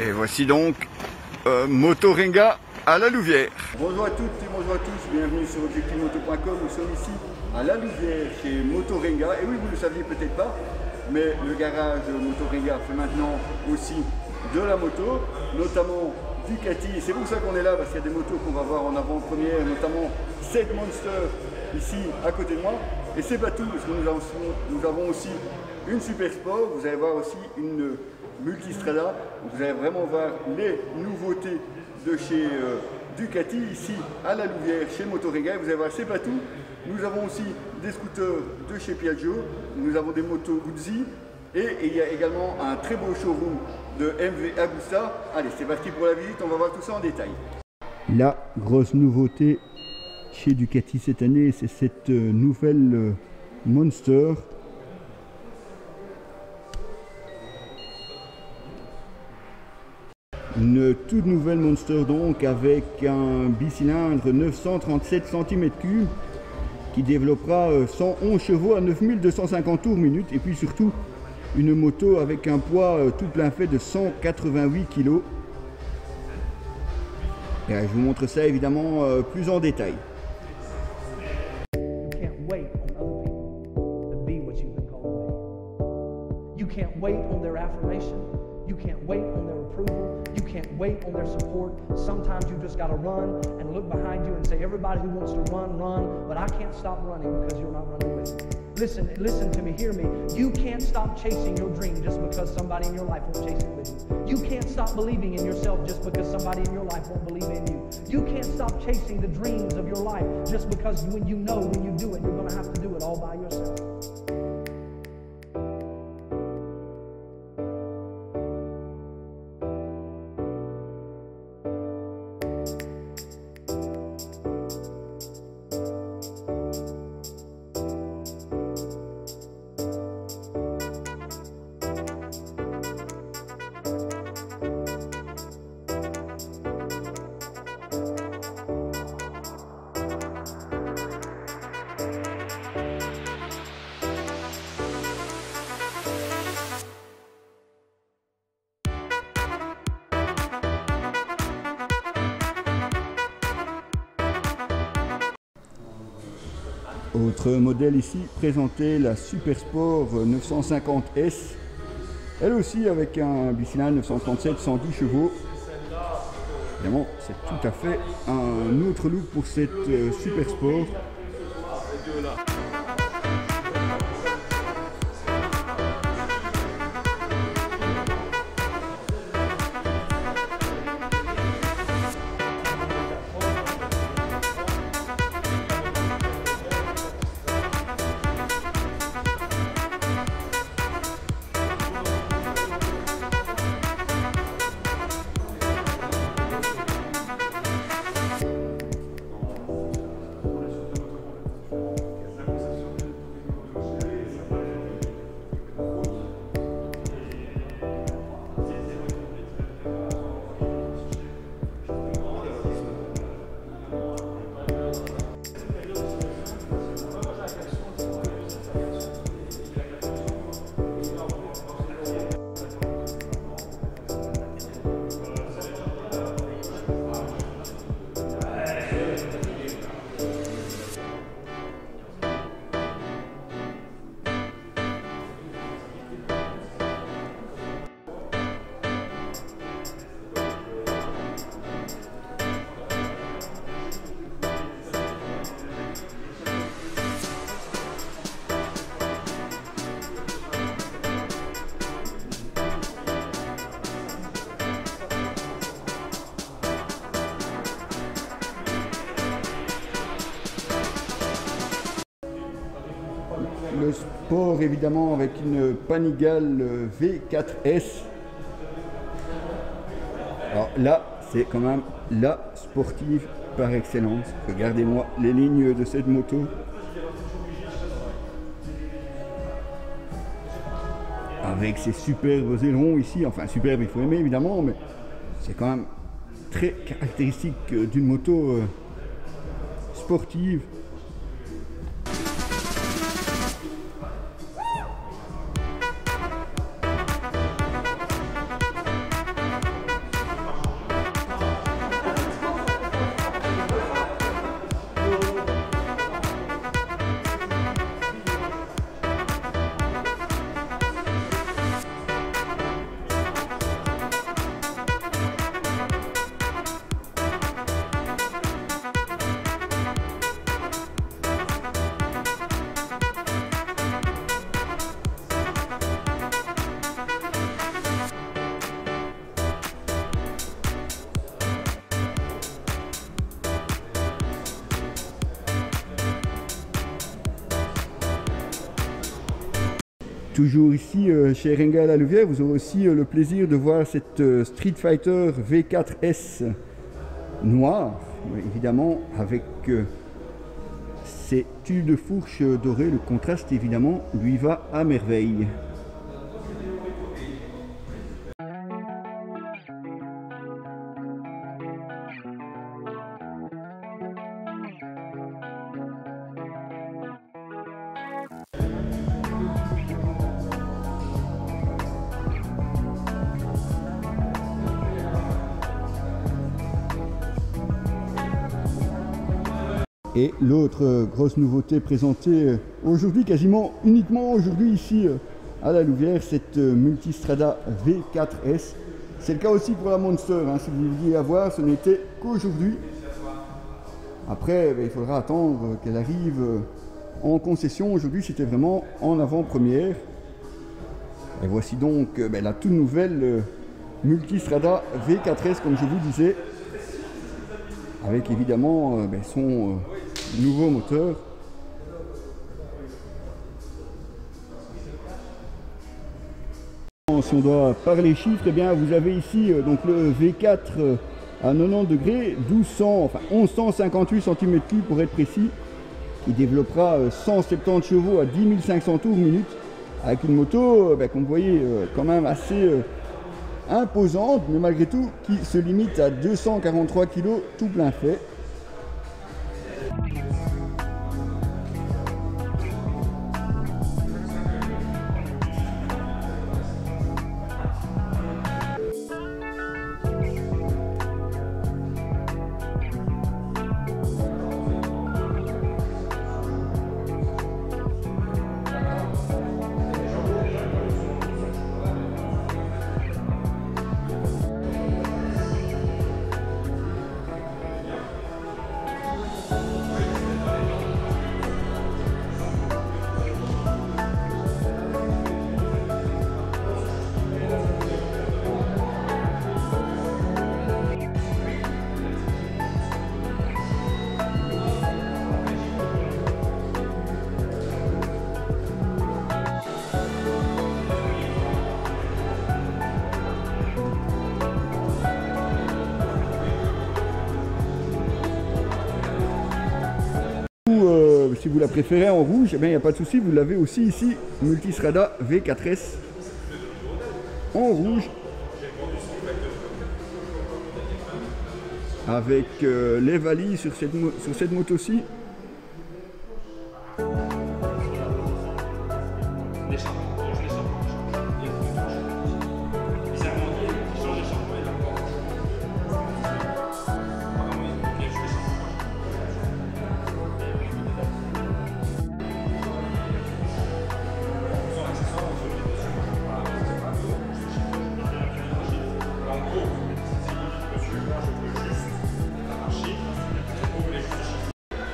Et voici donc Moto Renga à La Louvière. Bonjour à toutes et bonjour à tous, bienvenue sur Objectif-moto.com. Nous sommes ici à La Louvière chez Moto Renga. Et oui, vous ne le saviez peut-être pas, mais le garage Moto Renga fait maintenant aussi de la moto, notamment Ducati. C'est pour ça qu'on est là, parce qu'il y a des motos qu'on va voir en avant-première, notamment cette Monster ici à côté de moi. Et c'est pas tout, parce que nous avons aussi une Super Sport, vous allez voir aussi une Multistrada. Vous allez vraiment voir les nouveautés de chez Ducati, ici à La Louvière, chez Moto Renga. Vous allez voir, c'est pas tout. Nous avons aussi des scooters de chez Piaggio, nous avons des motos Guzzi, et il y a également un très beau showroom de MV Agusta. Allez, c'est parti pour la visite, on va voir tout ça en détail. La grosse nouveauté chez Ducati cette année, c'est cette nouvelle Monster. Une toute nouvelle Monster donc, avec un bicylindre 937 cm3 qui développera 111 chevaux à 9250 tours minute, et puis surtout une moto avec un poids tout plein fait de 188 kg. Et je vous montre ça évidemment plus en détail. Wait on their support. Sometimes you just got to run and look behind you and say, everybody who wants to run, run, but I can't stop running because you're not running with me. Listen, listen to me, hear me. You can't stop chasing your dream just because somebody in your life won't chase it with you. You can't stop believing in yourself just because somebody in your life won't believe in you. You can't stop chasing the dreams of your life just because when you know when you do it, you're going to have to do it all by yourself. Autre modèle ici présenté, la Super Sport 950S, elle aussi avec un bicylindre 937 110 chevaux. Évidemment, c'est tout à fait un autre look pour cette Super Sport. Le sport évidemment avec une Panigale V4S. Alors là, c'est quand même la sportive par excellence. Regardez-moi les lignes de cette moto. Avec ses superbes ailerons ici, enfin superbes, il faut aimer évidemment, mais c'est quand même très caractéristique d'une moto sportive. Toujours ici chez Renga La Louvière, vous aurez aussi le plaisir de voir cette Street Fighter V4S noire, évidemment avec ses tuiles de fourche dorées. Le contraste évidemment lui va à merveille. Et l'autre grosse nouveauté présentée aujourd'hui, quasiment uniquement aujourd'hui ici à La Louvière, cette Multistrada V4S. C'est le cas aussi pour la Monster, hein. Si vous vouliez la voir, ce n'était qu'aujourd'hui. Après, il faudra attendre qu'elle arrive en concession. Aujourd'hui, c'était vraiment en avant-première. Et voici donc la toute nouvelle Multistrada V4S, comme je vous disais, avec évidemment son nouveau moteur. Si on doit parler chiffres, eh bien vous avez ici donc le V4 à 90 degrés, 1158 cm3 pour être précis, qui développera 170 chevaux à 10 500 tours minute, avec une moto comme vous voyez quand même assez imposante, mais malgré tout qui se limite à 243 kg tout plein fait. Si vous la préférez en rouge, eh bien, il n'y a pas de souci, vous l'avez aussi ici, Multistrada V4S en rouge, avec les valises sur cette moto-ci.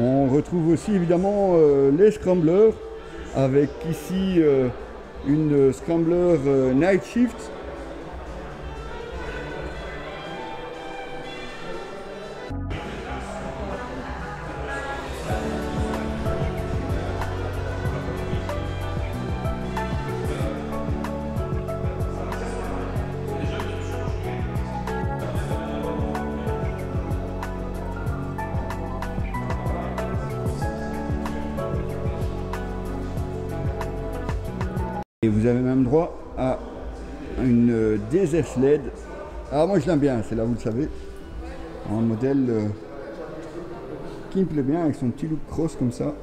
On retrouve aussi évidemment les Scramblers, avec ici une Scrambler Night Shift. Et vous avez même droit à une DS-LED. Ah, moi je l'aime bien, c'est là, vous le savez. Un modèle qui me plaît bien, avec son petit look cross comme ça.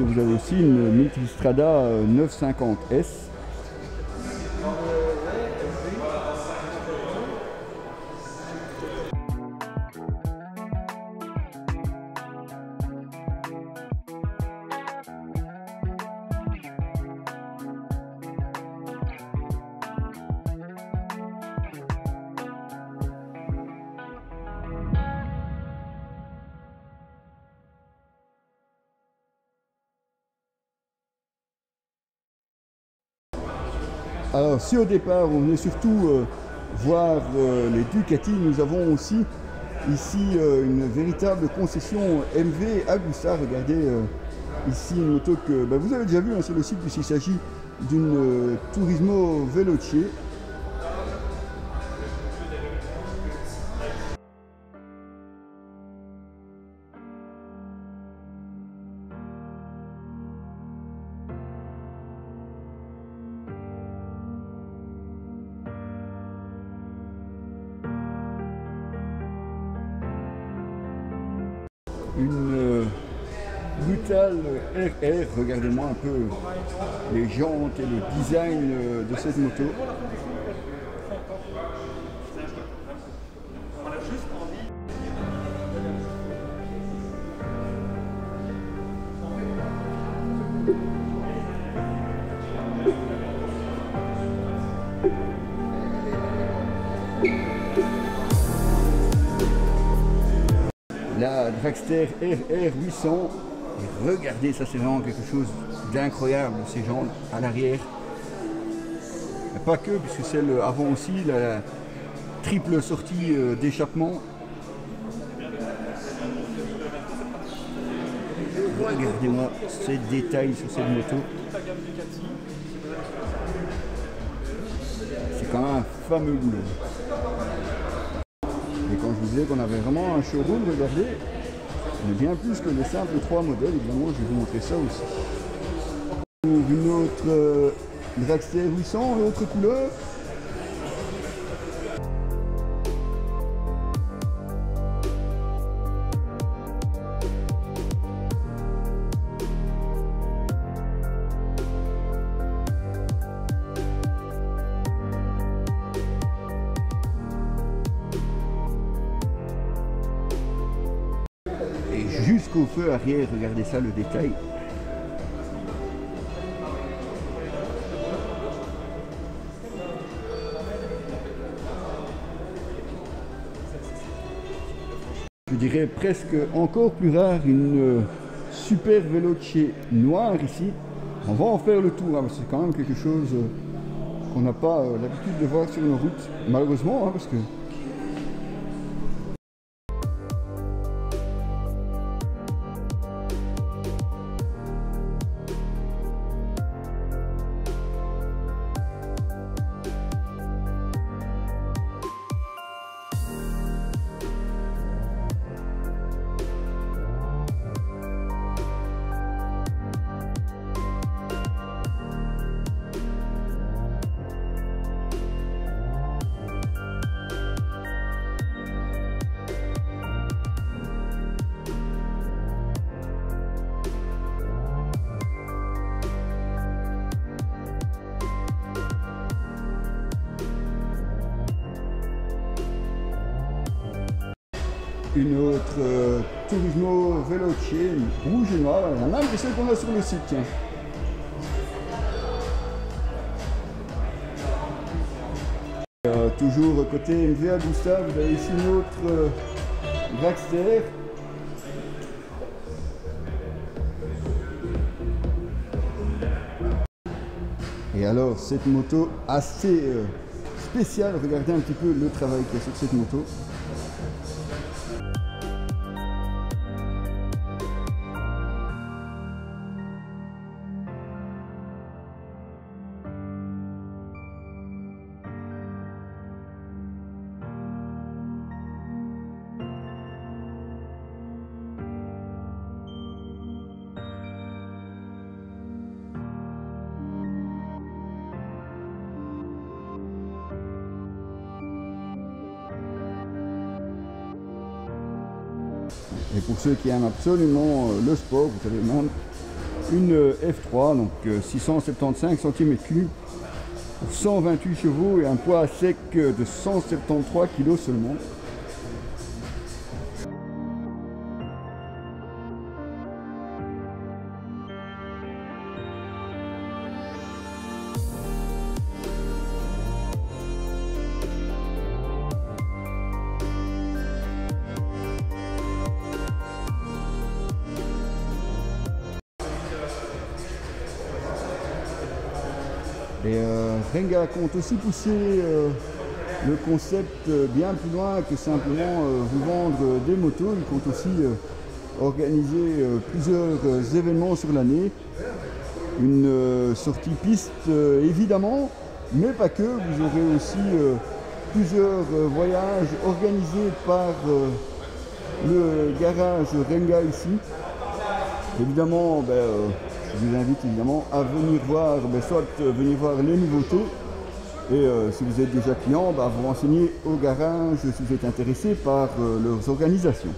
Vous avez aussi une Multistrada 950S. Alors si au départ on venait surtout voir les Ducati, nous avons aussi ici une véritable concession MV Agusta. Regardez ici une moto que vous avez déjà vu hein, sur le site, puisqu'il s'agit d'une Turismo Veloce. Une Brutale RR, regardez-moi un peu les jantes et le design de cette moto. La Dragster RR800, et regardez, ça c'est vraiment quelque chose d'incroyable, ces jantes à l'arrière. Pas que, puisque celle avant aussi, la triple sortie d'échappement. Regardez-moi ces détails sur cette moto. C'est quand même un fameux boulot. Et quand je vous disais qu'on avait vraiment un showroom, regardez, mais bien plus que les simples 3 modèles, évidemment, je vais vous montrer ça aussi. Une autre Dragster 800, l'autre couleur. Jusqu'au feu arrière, regardez ça, le détail. Je dirais presque encore plus rare, une SuperVeloce noire ici. On va en faire le tour, hein, c'est quand même quelque chose qu'on n'a pas l'habitude de voir sur nos routes, malheureusement, hein, parce que une autre Turismo Veloce, rouge et noire, la même que celle qu'on a sur le site. Tiens. Toujours côté MV Agusta, vous avez ici une autre Dragster. Et alors cette moto assez spéciale, regardez un petit peu le travail qu'il y a sur cette moto. Et pour ceux qui aiment absolument le sport, vous avez même une F3, donc 675 cm3 pour 128 chevaux et un poids sec de 173 kg seulement. Et Renga compte aussi pousser le concept bien plus loin que simplement vous vendre des motos. Il compte aussi organiser plusieurs événements sur l'année. Une sortie piste évidemment, mais pas que. Vous aurez aussi plusieurs voyages organisés par le garage Renga ici. Évidemment, je vous invite évidemment à venir voir, soit venir voir les nouveautés. Et si vous êtes déjà client, vous renseignez au garage si vous êtes intéressé par leurs organisations.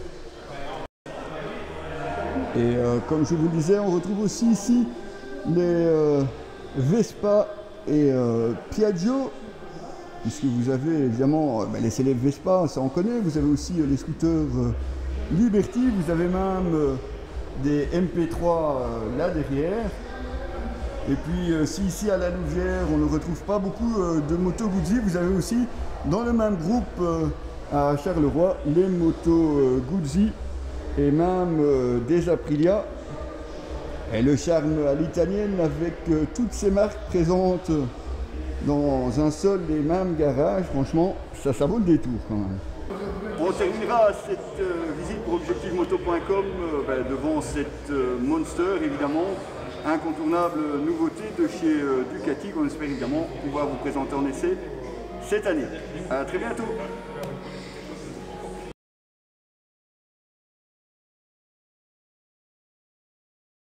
Et comme je vous le disais, on retrouve aussi ici les Vespa et Piaggio, puisque vous avez évidemment les célèbres Vespa, ça on connaît, vous avez aussi les scooters Liberti, vous avez même des MP3 là derrière, et puis si ici à La Louvière on ne retrouve pas beaucoup de motos Guzzi, vous avez aussi dans le même groupe à Charleroi les motos Guzzi et même des Aprilia. Et le charme à l'italienne avec toutes ces marques présentes dans un seul et même garage, franchement, ça vaut le détour quand même. On terminera cette visite pour Objectif-moto.com devant cette Monster, évidemment, incontournable nouveauté de chez Ducati qu'on espère évidemment pouvoir vous présenter en essai cette année. À très bientôt.